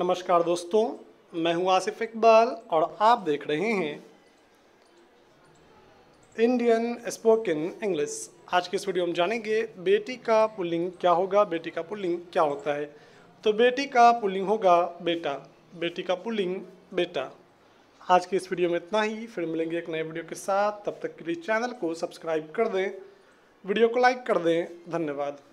नमस्कार दोस्तों, मैं हूं आसिफ इकबाल और आप देख रहे हैं इंडियन स्पोकन इंग्लिश। आज के इस वीडियो में जानेंगे बेटी का पुल्लिंग क्या होगा, बेटी का पुल्लिंग क्या होता है। तो बेटी का पुल्लिंग होगा बेटा, बेटी का पुल्लिंग बेटा। आज के इस वीडियो में इतना ही, फिर मिलेंगे एक नए वीडियो के साथ। तब तक के लिए चैनल को सब्सक्राइब कर दें, वीडियो को लाइक कर दें। धन्यवाद।